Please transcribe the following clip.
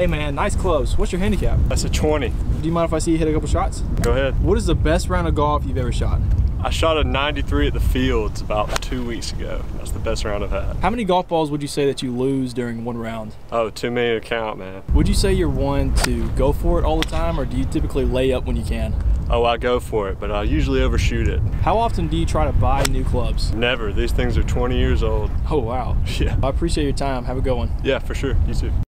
Hey man, nice clubs. What's your handicap? That's a 20. Do you mind if I see you hit a couple shots? Go ahead. What is the best round of golf you've ever shot? I shot a 93 at the Fields about 2 weeks ago. That's the best round I've had. How many golf balls would you say that you lose during one round? Oh, too many to count, man. Would you say you're one to go for it all the time, or do you typically lay up when you can? Oh, I go for it, but I usually overshoot it. How often do you try to buy new clubs? Never. These things are 20 years old. Oh, wow. Yeah. I appreciate your time. Have a good one. Yeah, for sure. You too.